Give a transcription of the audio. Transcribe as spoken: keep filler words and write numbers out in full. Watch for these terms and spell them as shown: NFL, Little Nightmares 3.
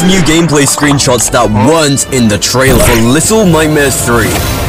eight new gameplay screenshots that weren't in the trailer for Little Nightmares three.